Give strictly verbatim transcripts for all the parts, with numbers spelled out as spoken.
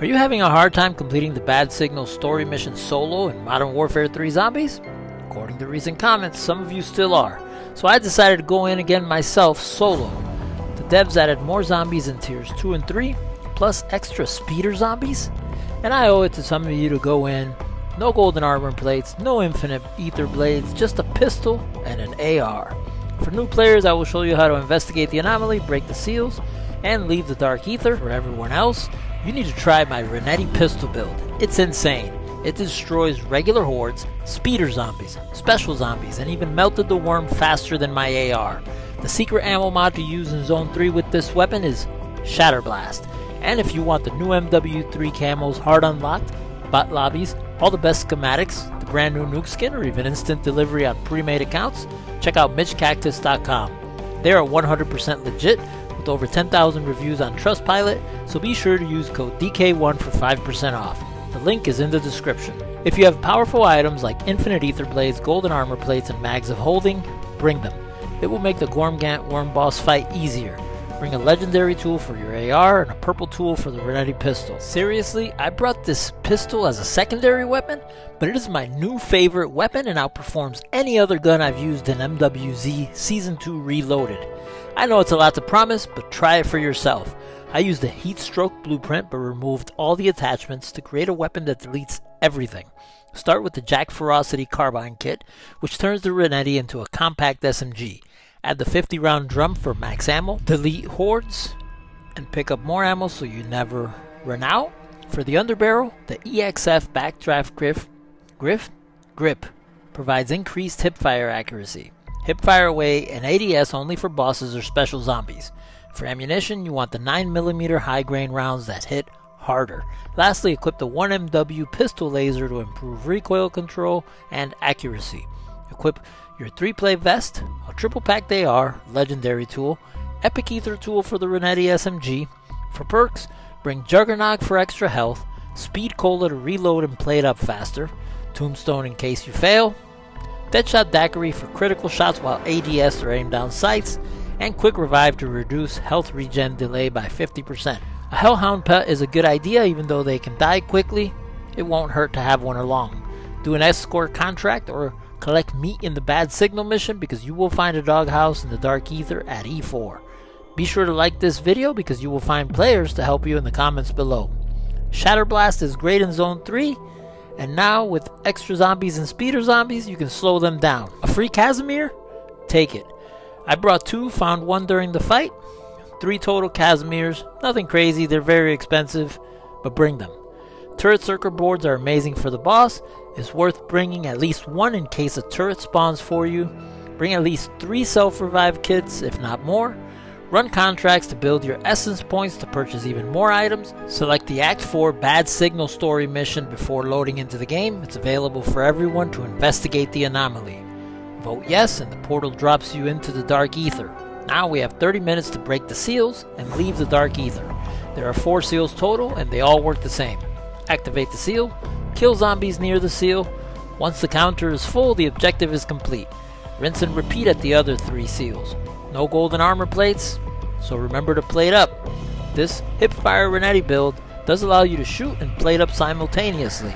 Are you having a hard time completing the Bad Signal story mission solo in Modern Warfare three Zombies? According to recent comments, some of you still are, so I decided to go in again myself solo. The devs added more zombies in tiers two and three, plus extra speeder zombies, and I owe it to some of you to go in. No golden armor plates, no infinite ether blades, just a pistol and an A R. For new players, I will show you how to investigate the anomaly, break the seals, and leave the Dark Aether. For everyone else, you need to try my Renetti Pistol build. It's insane. It destroys regular hordes, speeder zombies, special zombies, and even melted the worm faster than my A R. The secret ammo mod to use in Zone three with this weapon is Shatterblast. And if you want the new M W three camos hard unlocked, bot lobbies, all the best schematics, the brand new nuke skin, or even instant delivery on pre-made accounts, check out mitch cactus dot com. They are one hundred percent legit, with over ten thousand reviews on Trustpilot, so be sure to use code D K one for five percent off. The link is in the description. If you have powerful items like infinite ether blades, golden armor plates, and mags of holding, bring them. It will make the Gorm'gant Worm Boss fight easier. Bring a legendary tool for your A R and a purple tool for the Renetti Pistol. Seriously, I brought this pistol as a secondary weapon, but it is my new favorite weapon and outperforms any other gun I've used in M W Z Season two Reloaded. I know it's a lot to promise, but try it for yourself. I used the Heatstroke blueprint but removed all the attachments to create a weapon that deletes everything. Start with the Jack Ferocity Carbine Kit, which turns the Renetti into a compact S M G. Add the fifty round drum for max ammo, delete hordes, and pick up more ammo so you never run out. For the underbarrel, the E X F Backdraft Grip, grip, grip provides increased hipfire accuracy. Hipfire away and A D S only for bosses or special zombies. For ammunition, you want the nine millimeter high grain rounds that hit harder. Lastly, equip the one M W pistol laser to improve recoil control and accuracy. Equip your three play vest, a triple packed A R, legendary tool, epic ether tool for the Renetti S M G. For perks, bring Juggernog for extra health, Speed Cola to reload and play it up faster, Tombstone in case you fail, Deadshot Daiquiri for critical shots while A D S are aimed down sights, and Quick Revive to reduce health regen delay by fifty percent. A Hellhound pet is a good idea, even though they can die quickly, it won't hurt to have one along. Do an escort contract or collect meat in the Bad Signal mission because you will find a doghouse in the Dark Aether at E four. Be sure to like this video because you will find players to help you in the comments below. Shatterblast is great in Zone three, and now with extra zombies and speeder zombies, you can slow them down. A free Casimir? Take it. I brought two, found one during the fight. Three total Casimirs, nothing crazy, they're very expensive, but bring them. Turret circuit boards are amazing for the boss. It's worth bringing at least one in case a turret spawns for you. Bring at least three self-revive kits, if not more. Run contracts to build your essence points to purchase even more items. Select the Act four Bad Signal story mission before loading into the game. It's available for everyone to investigate the anomaly. Vote yes and the portal drops you into the Dark Aether. Now we have thirty minutes to break the seals and leave the Dark Aether. There are four seals total and they all work the same. Activate the seal. Kill zombies near the seal. Once the counter is full, the objective is complete. Rinse and repeat at the other three seals. No golden armor plates, so remember to plate up. This hipfire Renetti build does allow you to shoot and plate up simultaneously.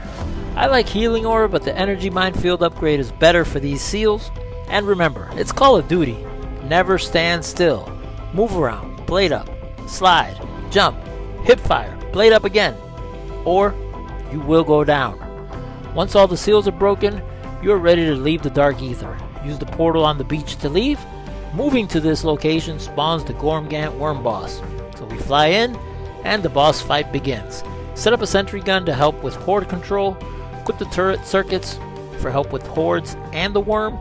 I like healing aura, but the energy minefield upgrade is better for these seals. And remember, it's Call of Duty. Never stand still. Move around, plate up, slide, jump, hipfire, plate up again, or you will go down. Once all the seals are broken, you are ready to leave the Dark Aether. Use the portal on the beach to leave. Moving to this location spawns the Gorm'gant Worm Boss. So we fly in, and the boss fight begins. Set up a sentry gun to help with horde control. Equip the turret circuits for help with hordes and the worm.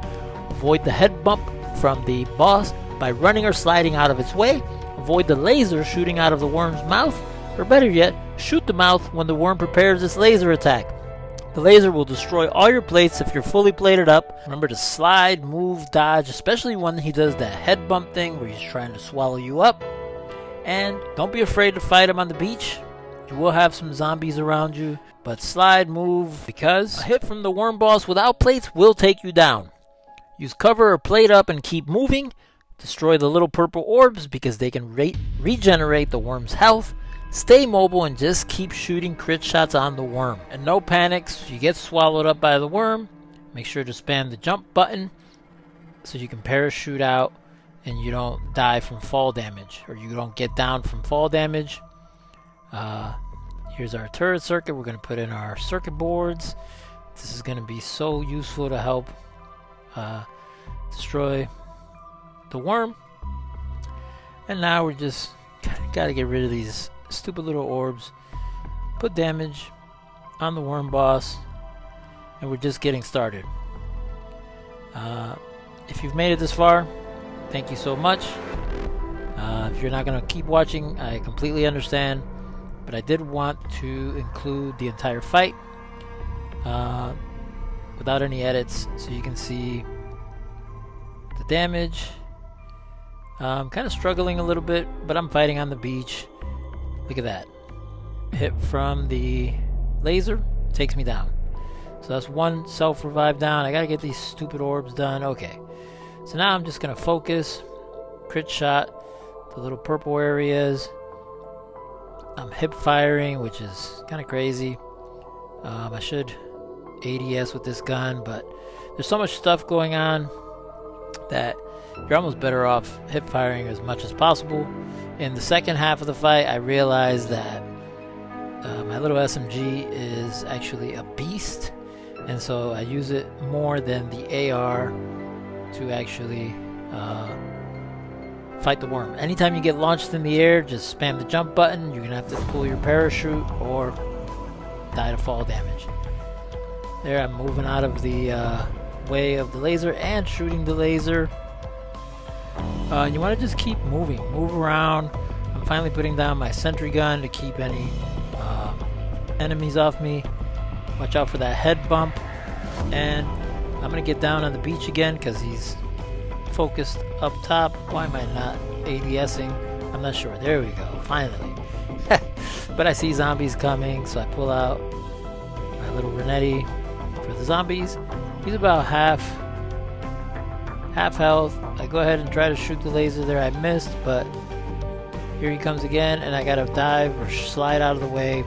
Avoid the head bump from the boss by running or sliding out of its way. Avoid the laser shooting out of the worm's mouth, or better yet, shoot the mouth when the worm prepares its laser attack. The laser will destroy all your plates if you're fully plated up. Remember to slide, move, dodge, especially when he does that head bump thing where he's trying to swallow you up. And don't be afraid to fight him on the beach. You will have some zombies around you, but slide, move, because a hit from the worm boss without plates will take you down. Use cover or plate up and keep moving. Destroy the little purple orbs because they can re- regenerate the worm's health. Stay mobile and just keep shooting crit shots on the worm. And no panics, so you get swallowed up by the worm. Make sure to spam the jump button so you can parachute out and you don't die from fall damage, or you don't get down from fall damage. Uh, here's our turret circuit. We're going to put in our circuit boards. This is going to be so useful to help uh, destroy the worm. And now we're just got to get rid of these stupid little orbs, put damage on the worm boss, and we're just getting started. Uh, if you've made it this far, thank you so much. Uh, if you're not going to keep watching, I completely understand, but I did want to include the entire fight uh, without any edits, so you can see the damage. Uh, I'm kind of struggling a little bit, but I'm fighting on the beach. Look at that. Hit from the laser takes me down. So that's one self-revive down. I gotta get these stupid orbs done. Okay. So now I'm just going to focus, crit shot, the little purple areas. I'm hip firing, which is kind of crazy. Um, I should A D S with this gun, but there's so much stuff going on that you're almost better off hip firing as much as possible. In the second half of the fight, I realized that uh, my little S M G is actually a beast, and so I use it more than the A R to actually uh, fight the worm. Anytime you get launched in the air, just spam the jump button. You're gonna have to pull your parachute or die to fall damage. There, I'm moving out of the uh, way of the laser and shooting the laser. Uh, you want to just keep moving, move around. I'm finally putting down my sentry gun to keep any uh, enemies off me. Watch out for that head bump, and I'm going to get down on the beach again because he's focused up top. Why am I not ADSing? I'm not sure. There we go, finally. But I see zombies coming, so I pull out my little Renetti for the zombies. He's about half, half health. I go ahead and try to shoot the laser there. I missed, but here he comes again, and I gotta dive or slide out of the way.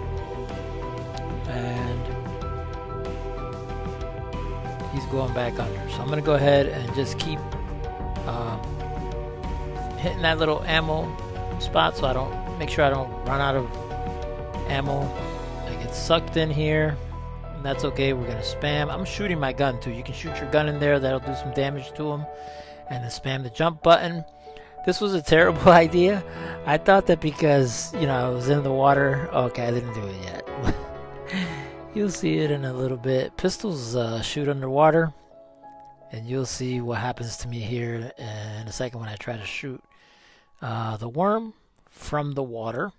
Going back under, so I'm gonna go ahead and just keep um, hitting that little ammo spot, so I don't make sure I don't run out of ammo. I get sucked in here, and that's okay. We're gonna spam. I'm shooting my gun too. You can shoot your gun in there, that'll do some damage to him, and then spam the jump button. This was a terrible idea. I thought that because, you know, I was in the water. Okay, I didn't do it yet. You'll see it in a little bit. Pistols uh, shoot underwater, and you'll see what happens to me here in a second when I try to shoot uh, the worm from the water.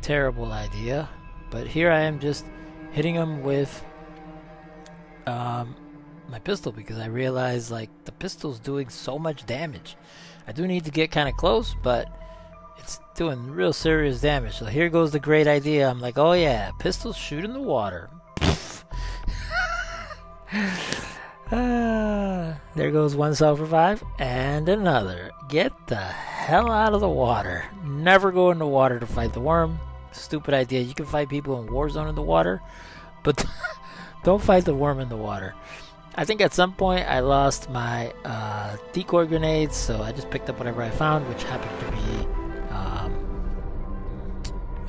Terrible idea, but here I am just hitting him with um, my pistol because I realize, like, the pistol's doing so much damage. I do need to get kind of close, but it's doing real serious damage. So here goes the great idea. I'm like, oh yeah, pistols shoot in the water. uh, there goes one self-revive and another. Get the hell out of the water. Never go in the water to fight the worm. Stupid idea. You can fight people in Warzone in the water, but don't fight the worm in the water. I think at some point I lost my uh, decoy grenades, so I just picked up whatever I found, which happened to be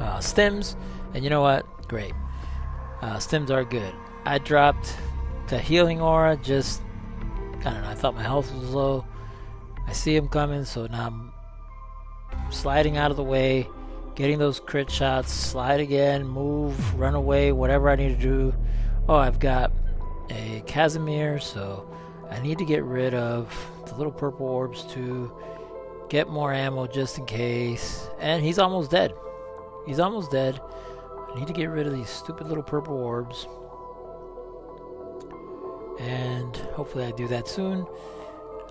Uh, stims, and you know what? Great. Uh, stims are good. I dropped the healing aura. Just, I don't know, I thought my health was low. I see him coming, so now I'm sliding out of the way, getting those crit shots, slide again, move, run away, whatever I need to do. Oh, I've got a Casimir, so I need to get rid of the little purple orbs to get more ammo just in case. And he's almost dead. He's almost dead. I need to get rid of these stupid little purple orbs. And hopefully I do that soon.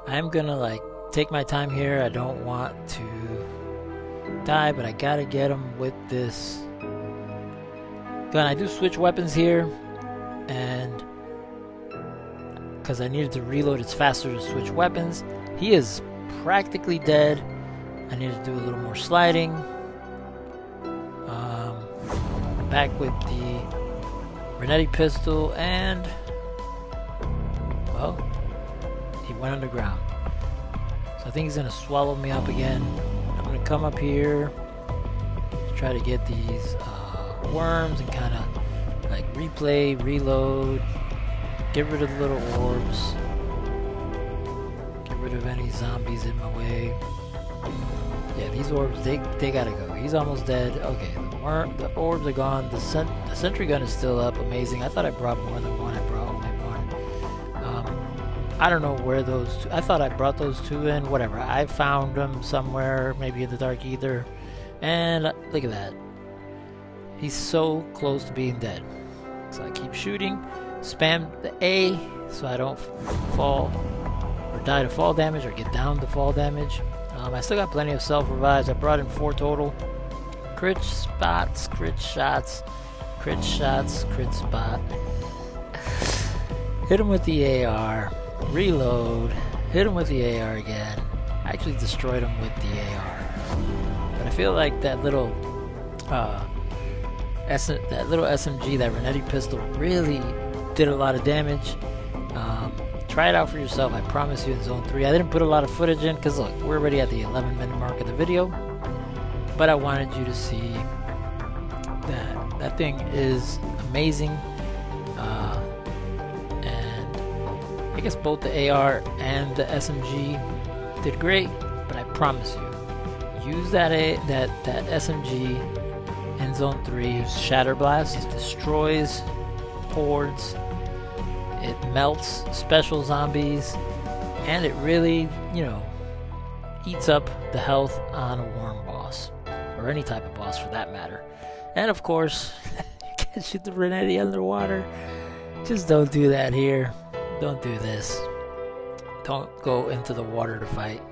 I'm gonna, like, take my time here. I don't want to die, but I gotta get him with this gun. I do switch weapons here, and because I needed to reload, it's faster to switch weapons. He is practically dead. I need to do a little more sliding. back with the Renetti Pistol, and well, he went underground. So I think he's gonna swallow me up again. I'm gonna come up here to try to get these uh, worms and kind of like replay, reload, get rid of the little orbs, get rid of any zombies in my way. Yeah, these orbs, they, they gotta go. He's almost dead. Okay, the, worm, the orbs are gone. The, cent the sentry gun is still up. Amazing. I thought I brought more than one. I brought only one. Um, I don't know where those two... I thought I brought those two in. Whatever. I found them somewhere. Maybe in the Dark Aether. And uh, look at that. He's so close to being dead. So I keep shooting. Spam the A so I don't fall or die to fall damage or get down to fall damage. Um, I still got plenty of self-revives. I brought in four total. Crit spots, crit shots, crit shots, crit spot. Hit him with the A R. Reload. Hit him with the A R again. I actually destroyed him with the A R. But I feel like that little, uh, that little S M G, that Renetti Pistol, really did a lot of damage. Um, Try it out for yourself, I promise you, in Zone three. I didn't put a lot of footage in because, look, we're already at the eleven minute mark of the video. But I wanted you to see that that thing is amazing. Uh, and I guess both the A R and the S M G did great, but I promise you, use that, a, that, that S M G in Zone three. Shatterblast, it destroys hordes. It melts special zombies, and it really, you know, eats up the health on a worm boss, or any type of boss for that matter. And of course, you can't shoot the Renetti underwater. Just don't do that here. Don't do this. Don't go into the water to fight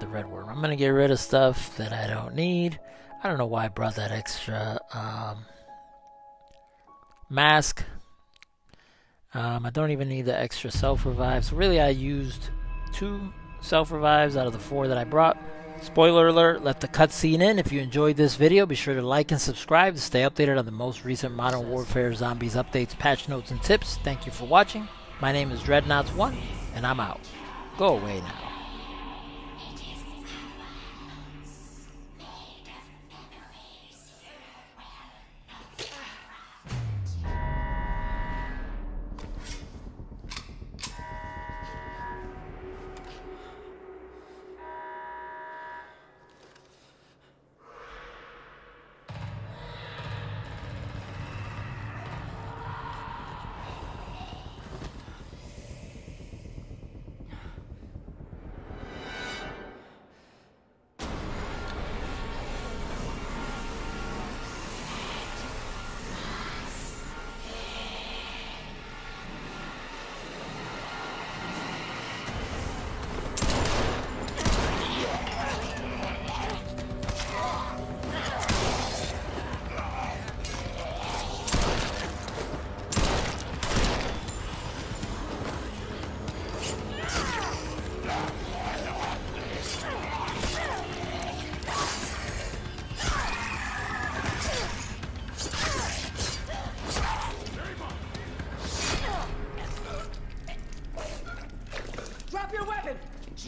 the red worm. I'm gonna get rid of stuff that I don't need. I don't know why I brought that extra um, mask. Um, I don't even need the extra self-revives. Really, I used two self-revives out of the four that I brought. Spoiler alert, let the cutscene in. If you enjoyed this video, be sure to like and subscribe to stay updated on the most recent Modern Warfare Zombies updates, patch notes, and tips. Thank you for watching. My name is DreadKnots one, and I'm out. Go away now.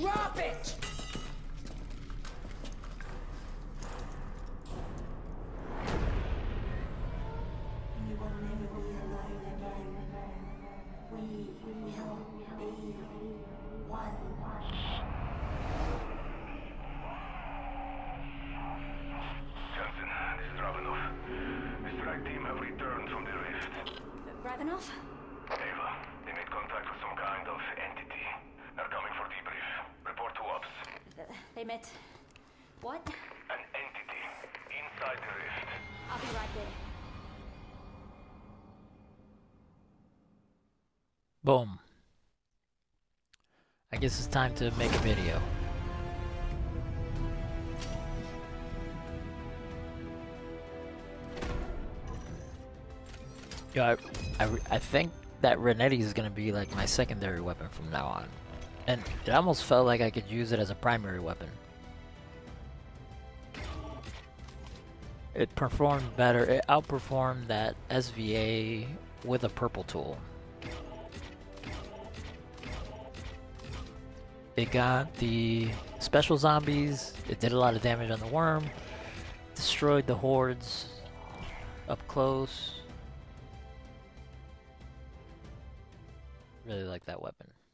Drop it! You will never be alone again. We will be one. Captain, this is Ravenov. Strike team have returned from the rift. Ravenov? Ava, they made contact with some kind of entity. They're coming for debrief. Report to ops. They met... what? An entity. Inside the rift. I'll be right there. Boom. I guess it's time to make a video. Yo, I, I, I think that Renetti is going to be like my secondary weapon from now on. And it almost felt like I could use it as a primary weapon. it performed better, it outperformed that S V A with a purple tool. It got the special zombies, it did a lot of damage on the worm, destroyed the hordes up close. Really like that weapon.